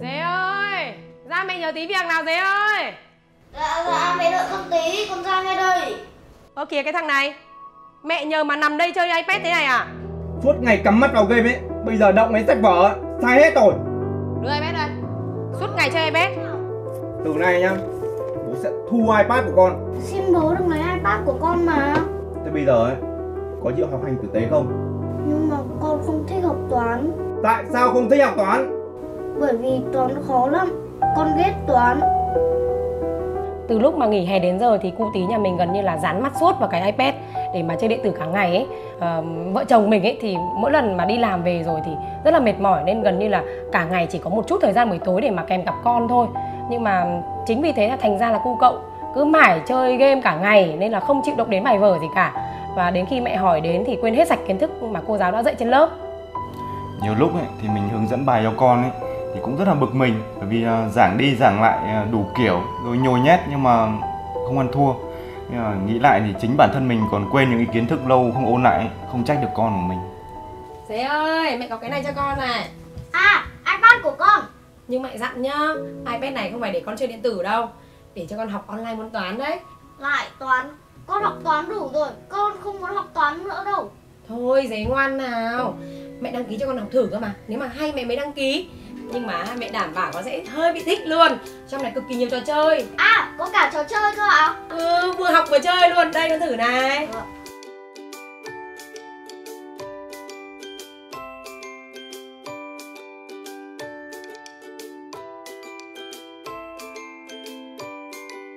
Dế ơi, ra mày nhờ tí việc nào Dế ơi. Dạ, mẹ đợi con tí, con ra ngay đây. Ơ kìa cái thằng này, mẹ nhờ mà nằm đây chơi iPad thế này à? Suốt ngày cắm mắt vào game ấy, bây giờ động đến sách vở, sai hết rồi. Đưa iPad đây, suốt ngày chơi iPad. Từ nay nhá, bố sẽ thu iPad của con. Xin bố đừng lấy iPad của con mà. Thế bây giờ ấy, có chịu học hành tử tế không? Nhưng mà con không thích học toán. Tại sao không thích học toán? Bởi vì toán khó lắm, con ghét toán. Từ lúc mà nghỉ hè đến giờ thì cu Tí nhà mình gần như là dán mắt suốt vào cái iPad để mà chơi điện tử cả ngày ấy. Vợ chồng mình ấy thì mỗi lần mà đi làm về rồi thì rất là mệt mỏi nên gần như là cả ngày chỉ có một chút thời gian buổi tối để mà kèm cặp con thôi. Nhưng mà chính vì thế là thành ra là cu cậu cứ mải chơi game cả ngày nên là không chịu động đến bài vở gì cả. Và đến khi mẹ hỏi đến thì quên hết sạch kiến thức mà cô giáo đã dạy trên lớp. Nhiều lúc ấy, thì mình hướng dẫn bài cho con ấy thì cũng rất là bực mình, bởi vì giảng đi giảng lại đủ kiểu rồi nhồi nhét nhưng mà không ăn thua. Nhưng mà nghĩ lại thì chính bản thân mình còn quên những kiến thức lâu không ôn lại, không trách được con của mình. Dế ơi, mẹ có cái này cho con này. À, iPad của con. Nhưng mẹ dặn nhá, iPad này không phải để con chơi điện tử đâu, để cho con học online môn toán đấy. Lại toán, con học toán đủ rồi, con không muốn học toán nữa đâu. Thôi Dế ngoan nào, mẹ đăng ký cho con học thử cơ mà. Nếu mà hay mẹ mới đăng ký. Nhưng mà mẹ đảm bảo con sẽ hơi bị thích luôn. Trong này cực kỳ nhiều trò chơi. À, có cả trò chơi cơ ạ? Ừ, vừa học vừa chơi luôn. Đây con thử này.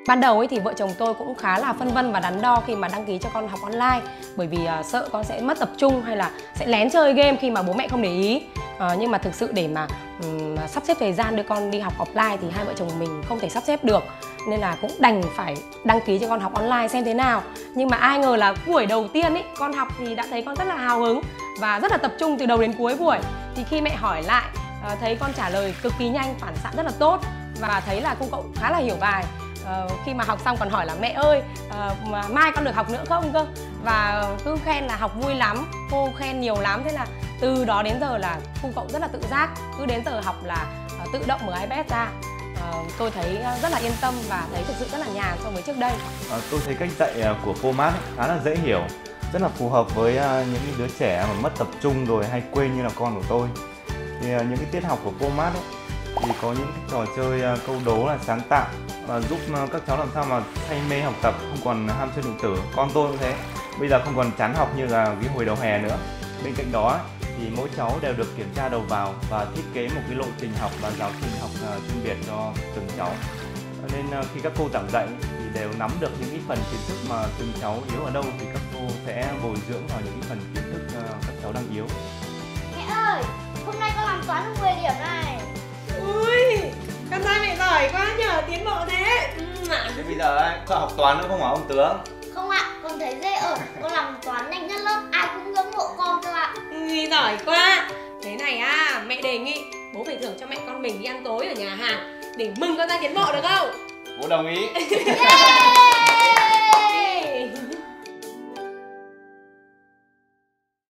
Ban đầu ấy thì vợ chồng tôi cũng khá là phân vân và đắn đo khi mà đăng ký cho con học online, bởi vì sợ con sẽ mất tập trung hay là sẽ lén chơi game khi mà bố mẹ không để ý. Nhưng mà thực sự để mà sắp xếp thời gian đưa con đi học offline thì hai vợ chồng mình không thể sắp xếp được, nên là cũng đành phải đăng ký cho con học online xem thế nào. Nhưng mà ai ngờ là buổi đầu tiên ấy, con học thì đã thấy con rất là hào hứng và rất là tập trung từ đầu đến cuối buổi. Thì khi mẹ hỏi lại, thấy con trả lời cực kỳ nhanh, phản xạ rất là tốt và thấy là cô cậu khá là hiểu bài. Khi mà học xong còn hỏi là mẹ ơi, mai con được học nữa không cơ? Và cứ khen là học vui lắm, cô khen nhiều lắm. Thế là từ đó đến giờ là cu cậu rất là tự giác, cứ đến giờ học là tự động mở iPad ra. Tôi thấy rất là yên tâm và thấy thực sự rất là nhàn so với trước đây. Tôi thấy cách dạy của cô Mát khá là dễ hiểu, rất là phù hợp với những đứa trẻ mà mất tập trung rồi hay quên như là con của tôi. Thì những cái tiết học của cô Mát ấy, thì có những cái trò chơi câu đố là sáng tạo và giúp các cháu làm sao mà say mê học tập, không còn ham chơi điện tử. Con tôi cũng thế, bây giờ không còn chán học như là cái hồi đầu hè nữa. Bên cạnh đó thì mỗi cháu đều được kiểm tra đầu vào và thiết kế một cái lộ trình học và giáo trình học chuyên biệt cho từng cháu. Nên khi các cô giảng dạy thì đều nắm được những cái phần kiến thức mà từng cháu yếu ở đâu thì các cô sẽ bồi dưỡng vào những cái phần kiến thức các cháu đang yếu. Mẹ ơi, hôm nay con làm toán được 10 điểm này. Ui, con trai mẹ giỏi quá nhờ, tiến bộ thế. Thế bây giờ ấy, có học toán nữa không hả ông Tướng? Không ạ, con thấy dễ ở, con làm toán nhanh nhất lớp, ai cũng ngưỡng mộ con thôi ạ. Ui, giỏi quá. Thế này à, mẹ đề nghị bố phải thưởng cho mẹ con mình đi ăn tối ở nhà hàng để mừng con ra tiến bộ được không? Bố đồng ý. Yeah.